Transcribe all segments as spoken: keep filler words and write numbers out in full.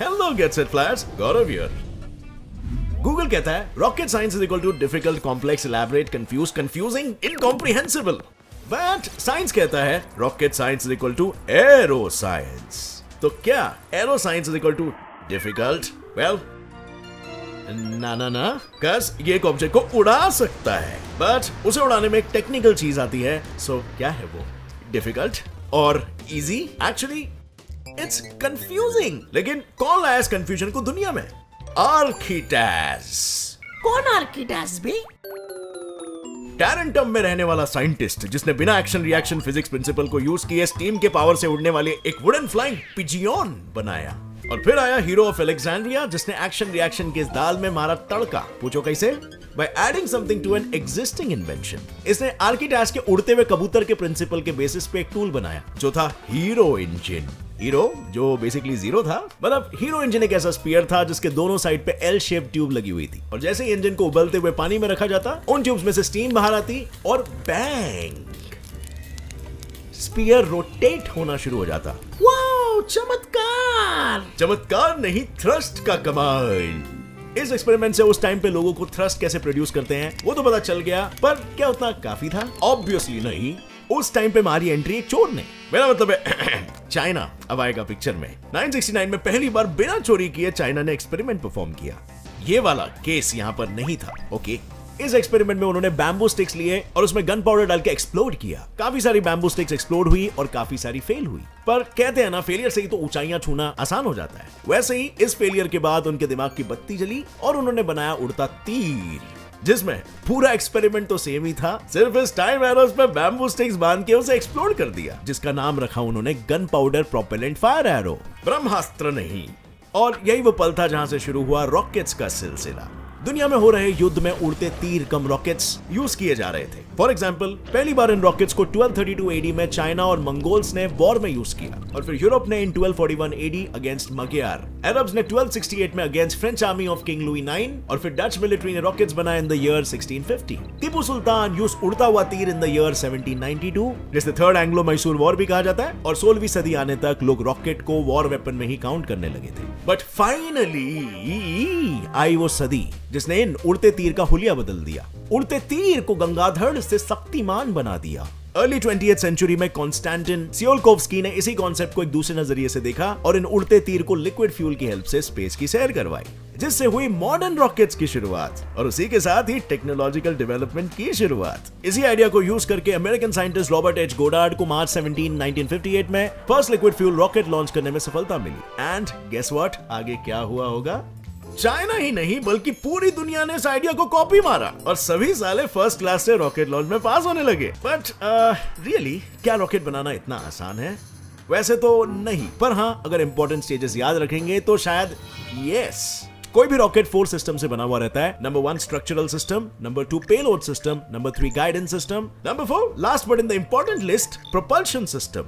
Hello gets it flats, Gaurav here. Google कहता है rocket science is equal to difficult, complex, elaborate, confuse, confusing, incomprehensible. But science कहता है rocket science is equal to arrow science. तो क्या arrow science is equal to difficult? Well ना ना ना, कस ये एक ऑब्जेक्ट को उड़ा सकता है, बट उसे उड़ाने में एक टेक्निकल चीज आती है। सो so, क्या है वो? डिफिकल्ट और इजी? Actually it's confusing. लेकिन कौन लाया इस कंफ्यूजन को दुनिया में? आर्किटास। कौन आर्किटास भी? टैरेंटम में रहने वाला साइंटिस्ट जिसने बिना एक्शन रिएक्शन फिजिक्स प्रिंसिपल को यूज किए स्टीम के पावर से उड़ने वाले एक वुडन फ्लाइंग पिजियन बनाया। और फिर आया हीरो ऑफ एलेक्जेंड्रिया जिसने एक्शन रिएक्शन के इस दाल में मारा तड़का। पूछो कैसे? By adding something to an existing invention. इसने आर्किटास के उड़ते हुए कबूतर के प्रिंसिपल के बेसिस पे एक टूल बनाया जो था हीरो इंजिन। हीरो जो बेसिकली जीरो था, मतलब हीरो इंजिन एक ऐसा स्फीयर था जिसके दोनों साइड पे एल शेप ट्यूब लगी हुई थी, और जैसे ही इंजन को उबलते हुए पानी में रखा जाता उन ट्यूब्स में से स्टीम बाहर आती और बैंग स्फीयर रोटेट होना शुरू हो जाता। वाओ, चमत्कार! चमत्कार नहीं, थ्रस्ट का कमाल। इस एक्सपेरिमेंट से उस टाइम पे लोगों को थ्रस्ट कैसे प्रोड्यूस करते हैं वो तो पता चल गया, पर क्या उतना काफी था? ऑब्वियसली नहीं। उस टाइम पे मारी एंट्री एक चोर ने। मेरा मतलब है चाइना अब आएगा पिक्चर में। नाइनटीन सिक्सटी नाइन में पहली बार बिना चोरी किए चाइना ने एक्सपेरिमेंट परफॉर्म किया। ये वाला केस यहाँ पर नहीं था। ओके, इस एक्सपेरिमेंट में उन्होंने बैम्बू स्टिक्स लिए और उसमें गन पाउडर डाल के एक्सप्लोड किया। काफी सारी बैम्बू स्टिक्स एक्सप्लोड हुई और काफी सारी फेल हुई, पर कहते हैं ना फेलियर से ही तो ऊंचाइयां छूना आसान हो जाता है। वैसे ही इस फेलियर के बाद उनके दिमाग की बत्ती जली और उन्होंने बनाया उड़ता तीर, जिसमें पूरा एक्सपेरिमेंट तो सेम ही था, सिर्फ इस टाइम एरोस पे बैम्बू स्टिक्स बांध के उसे एक्सप्लोड कर दिया, जिसका नाम रखा उन्होंने gun powder propellant fire arrow, ब्रह्मास्त्र नहीं। और यही वो पल था जहां से शुरू हुआ रॉकेट्स का सिलसिला। दुनिया में हो रहे युद्ध में उड़ते तीर कम रॉकेट्स यूज किए जा रहे थे। फॉर एग्जाम्पल, पहली बार इन रॉकेट्स को twelve thirty two A D में चाइना और मंगोल्स ने वॉर में यूज किया, और फिर यूरोप ने in twelve forty one A D against Magyar, Arabs ने ट्वेल्व सिक्सटी एट में against French army of king Louis nine, और फिर डच मिलिट्री ने रॉकेट्स बनाए in the year sixteen fifty. Tipu Sultan use उड़ता हुआ तीर in the year seventeen ninety two, जिसे थर्ड एंग्लो मैसूर वॉर भी कहा जाता है, और सोलहवीं सदी आने तक लोग रॉकेट को वॉर वेपन में ही काउंट करने लगे थे। बट फाइनली आई वो सदी जिसने इन उड़ते तीर का हुलिया बदल दिया, उड़ते तीर को गंगाधर से शक्तिमान बना दिया। अर्ली ट्वेंटीएथ सेंचुरी में कॉन्स्टेंटिन सियोलकोव्स्की ने इसी कॉन्सेप्ट को एक दूसरे नजरिए से देखा और इन उड़ते तीर को लिक्विड फ्यूल की हेल्प से स्पेस की सैर करवाई, जिससे हुई मॉडर्न रॉकेट्स की शुरुआत और उसी के साथ ही टेक्नोलॉजिकल डेवलपमेंट की शुरुआत। इसी आइडिया को यूज करके American scientist Robert H Goddard को March seventeen nineteen fifty eight में first liquid fuel rocket launch करने में सफलता मिली। एंड गेस व्हाट, आगे क्या हुआ होगा? चाइना ही नहीं बल्कि पूरी दुनिया ने इस आइडिया को कॉपी मारा और सभी साले फर्स्ट क्लास से रॉकेट लॉन्च में पास होने लगे। बट रियली क्या रॉकेट बनाना इतना आसान है? वैसे तो नहीं, पर हाँ अगर इंपॉर्टेंट स्टेजेस याद रखेंगे तो शायद यस। कोई भी रॉकेट फोर सिस्टम से बना हुआ रहता है। Number one structural system, number two payload system, number three guidance system, number four last but in the important list propulsion system.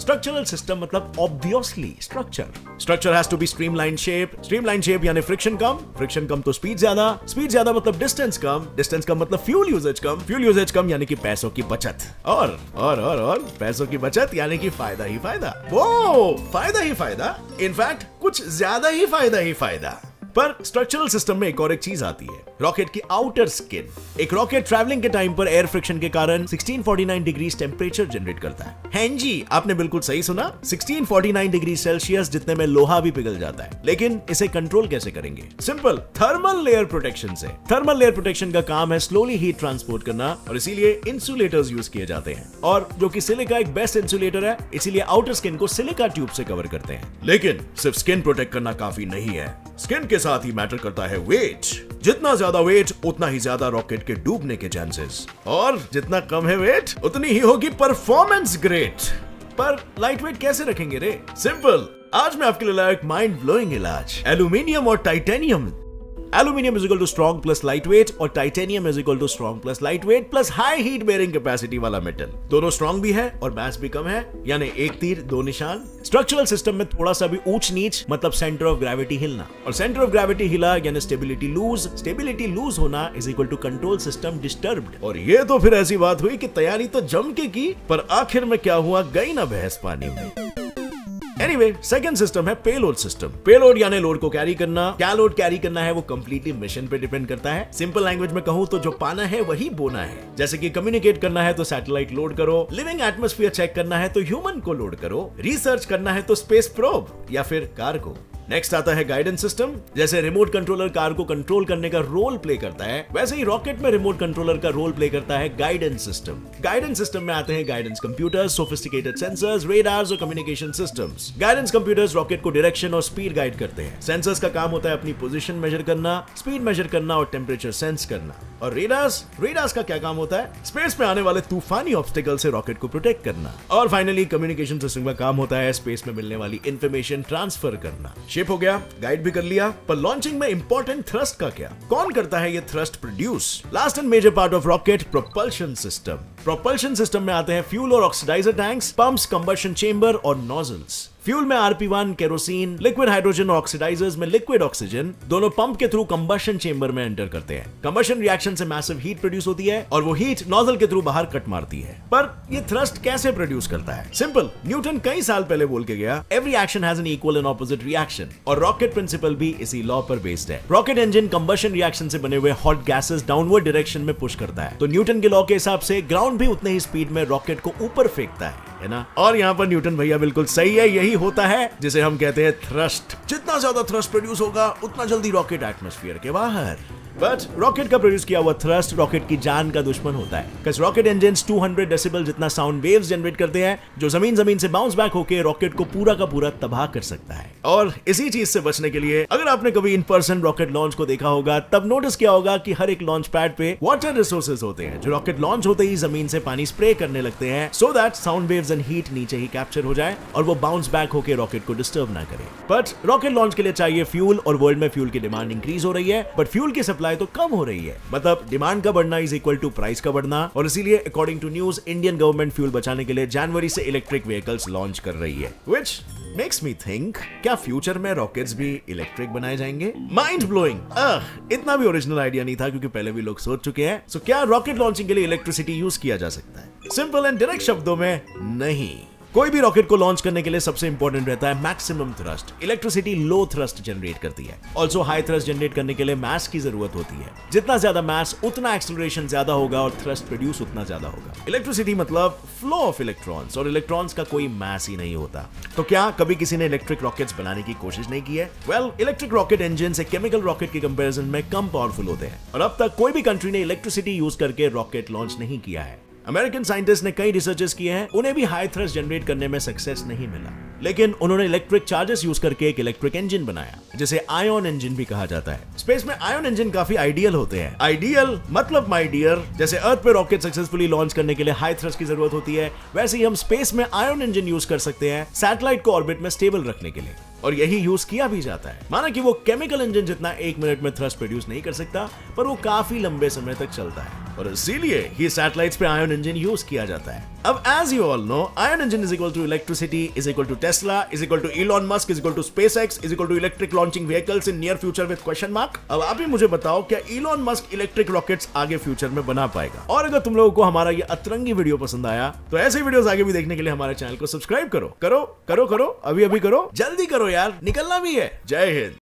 Structural system मतलब obviously structure. Structure has to be streamline shape, streamline shape यानी friction कम, friction कम तो speed ज्यादा, speed ज्यादा मतलब distance कम, distance कम मतलब फ्यूल यूजेज कम, फ्यूल यूजेज कम यानी कि पैसों की बचत, और और और और पैसों की बचत यानी कि फायदा ही फायदा। वो फायदा ही फायदा, इनफैक्ट कुछ ज्यादा ही फायदा ही फायदा। पर स्ट्रक्चरल सिस्टम में एक और एक चीज आती है, रॉकेट की आउटर स्किन। एक रॉकेट ट्रैवलिंग के टाइम पर एयर फ्रिक्शन के कारण sixteen forty nine degree temperature generate करता है। हैं जी, आपने बिल्कुल सही सुना, sixteen forty nine degree Celsius, जितने में लोहा भी पिघल जाता है। लेकिन इसे कंट्रोल कैसे करेंगे? सिंपल, थर्मल लेयर प्रोटेक्शन से। थर्मल लेयर प्रोटेक्शन का काम है स्लोली हीट ट्रांसपोर्ट करना, और इसीलिए इंसुलेटर्स यूज किए जाते हैं, और जो कि सिलिका एक बेस्ट इंसुलेटर है, इसीलिए आउटर स्किन को सिलिका ट्यूब से कवर करते हैं। लेकिन सिर्फ स्किन प्रोटेक्ट करना काफी नहीं है, स्किन के साथ ही मैटर करता है वेट। जितना ज्यादा वेट उतना ही ज्यादा रॉकेट के डूबने के चांसेस, और जितना कम है वेट उतनी ही होगी परफॉर्मेंस ग्रेट। पर लाइट वेट कैसे रखेंगे रे? सिंपल, आज मैं आपके लिए लाया एक माइंड ब्लोइंग इलाज, एल्यूमिनियम और titanium. Aluminium is equal to strong plus light weight, और titanium is equal to strong plus light weight plus high heat bearing capacity वाला मेटल। दोनों स्ट्रॉन्ग भी है और मास भी कम है, यानी एक तीर दो निशान। स्ट्रक्चरल सिस्टम में थोड़ा सा भी ऊंच नीच मतलब सेंटर ऑफ ग्रेविटी हिलना, और सेंटर ऑफ ग्रेविटी हिला यानी स्टेबिलिटी लूज, स्टेबिलिटी लूज होना is equal to control system disturbed. और ये तो फिर ऐसी बात हुई कि तैयारी तो जम के की, पर आखिर में क्या हुआ? गई ना बहस पानी में। एनीवे, सेकंड सिस्टम है पेलोड सिस्टम। पेलोड यानी लोड को कैरी करना, क्या लोड कैरी करना है वो कंप्लीटली मिशन पे डिपेंड करता है। सिंपल लैंग्वेज में कहूँ तो जो पाना है वही बोना है। जैसे कि कम्युनिकेट करना है तो सैटेलाइट लोड करो, लिविंग एटमॉस्फेयर चेक करना है तो ह्यूमन को लोड करो, रिसर्च करना है तो स्पेस प्रोब या फिर कार्गो। नेक्स्ट आता है गाइडेंस सिस्टम। जैसे रिमोट कंट्रोलर कार को कंट्रोल करने का रोल प्ले करता है, वैसे ही रॉकेट में रिमोट कंट्रोलर का रोल प्ले करता है गाइडेंस सिस्टम। गाइडेंस सिस्टम में आते हैं guidance computers, sophisticated sensors, radars और communication systems. Guidance computers rocket को डायरेक्शन और स्पीड गाइड करते हैं। सेंसर्स का काम होता है अपनी पोजीशन मेजर करना, स्पीड मेजर करना और टेम्परेचर सेंस करना। और रेडार्स रेडार्स का क्या काम होता है? स्पेस में आने वाले तूफानी ऑब्स्टेकल से रॉकेट को प्रोटेक्ट करना। और फाइनली कम्युनिकेशन सिस्टम का काम होता है स्पेस में मिलने वाली इंफॉर्मेशन ट्रांसफर करना। शेप हो गया, गाइड भी कर लिया, पर लॉन्चिंग में इंपॉर्टेंट थ्रस्ट का क्या? कौन करता है ये thrust produce? Last and major part of rocket, propulsion system. Propulsion system में आते हैं फ्यूल और oxidiser tanks, pumps, combustion chamber और नोजल्स। फ्यूल में R P one, kerosene, liquid hydrogen, oxidisers में लिक्विड ऑक्सीजन, दोनों पंप के थ्रू कंबशन चेंबर में एंटर करते हैं। कंबशन रिएक्शन से मैसिव हीट प्रोड्यूस होती है और वो हीट नोजल के थ्रू बाहर कट मारती है। पर ये थ्रस्ट कैसे प्रोड्यूस करता है? सिंपल, न्यूटन कई साल पहले बोल के गया, every action has an equal and opposite reaction. और रॉकेट प्रिंसिपल भी इसी लॉ पर बेस्ड है। रॉकेट इंजन कंबशन रिएक्शन से बने हुए हॉट गैसेस डाउनवर्ड डायरेक्शन में पुश करता है, तो न्यूटन के लॉ के हिसाब से ग्राउंड भी उतने ही स्पीड में रॉकेट को ऊपर फेंकता है, है ना? और यहाँ पर न्यूटन भैया बिल्कुल सही है। यही होता है जिसे हम कहते हैं थ्रस्ट। जितना ज्यादा थ्रस्ट प्रोड्यूस होगा उतना जल्दी रॉकेट एटमॉस्फेयर के बाहर। बट रॉकेट का प्रोड्यूस किया हुआ थ्रस्ट रॉकेट की जान का दुश्मन होता है। बिकॉज रॉकेट इंजन्स दो सौ डेसिबल जितना साउंड वेव्स जनरेट करते हैं, जो जमीन जमीन से बाउंस बैक होके रॉकेट को पूरा का पूरा तबाह कर सकता है। और इसी चीज से बचने के लिए, अगर आपने कभी इन पर्सन रॉकेट लॉन्च को देखा होगा तब नोटिस किया होगा कि हर एक लॉन्च पैड पे वाटर रिसोर्सेज होते हैं, जो रॉकेट लॉन्च होते ही जमीन से पानी स्प्रे करने लगते हैं, so that sound waves and heat नीचे ही कैप्चर हो जाए और वो बाउंस बैक होकर रॉकेट को डिस्टर्ब ना करे। बट रॉकेट लॉन्च के लिए चाहिए फ्यूल, और वर्ल्ड में फ्यूल की डिमांड इंक्रीज हो रही है, बट फ्यूल की सप्लाई तो कम हो रही है। मतलब डिमांड का बढ़ना इज इक्वल टू प्राइस का बढ़ना। और इसीलिए according to news Indian government fuel बचाने के लिए जनवरी से इलेक्ट्रिक व्हीकल्स लॉन्च कर रही है, व्हिच मेक्स मी थिंक, क्या फ्यूचर में रॉकेट्स भी इलेक्ट्रिक बनाए जाएंगे? Mind blowing. आह, इतना भी ओरिजिनल आइडिया नहीं था, क्योंकि पहले भी लोग सोच चुके हैं। सो क्या रॉकेट लॉन्चिंग के लिए इलेक्ट्रिसिटी यूज किया जा सकता है? सिंपल एंड डायरेक्ट शब्दों में नहीं। कोई भी रॉकेट को लॉन्च करने के लिए सबसे इंपॉर्टेंट रहता है मैक्सिमम थ्रस्ट। इलेक्ट्रिसिटी लो थ्रस्ट जनरेट करती है। ऑल्सो हाई थ्रस्ट जनरेट करने के लिए मास की जरूरत होती है। जितना ज्यादा मास उतना एक्सेलरेशन ज्यादा होगा और थ्रस्ट प्रोड्यूस उतना ज्यादा होगा। इलेक्ट्रिसिटी मतलब फ्लो ऑफ इलेक्ट्रॉन्स, और इलेक्ट्रॉन्स का कोई मास ही नहीं होता। तो क्या कभी किसी ने इलेक्ट्रिक रॉकेट्स बनाने की कोशिश नहीं की है? वेल, इलेक्ट्रिक रॉकेट इंजन से केमिकल रॉकेट के कंपेरिजन में कम पावरफुल होते हैं, और अब तक कोई भी कंट्री ने इलेक्ट्रिसिटी यूज करके रॉकेट लॉन्च नहीं किया है। अमेरिकन साइंटिस्ट ने कई रिसर्चेस किए हैं, उन्हें भी हाई थ्रस्ट जनरेट करने में सक्सेस नहीं मिला, लेकिन उन्होंने इलेक्ट्रिक चार्जेस यूज करके एक इलेक्ट्रिक इंजन बनाया, जिसे आयन इंजन भी कहा जाता है। स्पेस में आयन इंजन काफी आइडियल होते हैं। आइडियल मतलब माय डियर, जैसे अर्थ पे रॉकेट सक्सेसफुली लॉन्च करने के लिए हाई थ्रस्ट की जरूरत होती है, वैसे ही हम स्पेस में आयन इंजन यूज कर सकते हैं सैटेलाइट को ऑर्बिट में स्टेबल रखने के लिए, और यही यूज किया भी जाता है। माना कि वो केमिकल इंजन जितना एक मिनट में थ्रस्ट प्रोड्यूस नहीं कर सकता, पर वो काफी लंबे समय तक चलता है, और इसीलिए ही सैटेलाइट्स पे आयन इंजन यूज किया जाता है। अब as you all know, ion engine is equal to electricity, is equal to Tesla, is equal to Elon Musk, is equal to SpaceX, is equal to electric launching vehicles in near future with question mark. अब आप ही मुझे बताओ, क्या Elon Musk electric rockets आगे future में बना पाएगा? और अगर तुम लोगों को हमारा ये अतरंगी वीडियो पसंद आया तो ऐसे वीडियोस आगे भी देखने के लिए हमारे चैनल को सब्सक्राइब करो। करो करो करो अभी अभी करो, जल्दी करो यार, निकलना भी है। जय हिंद।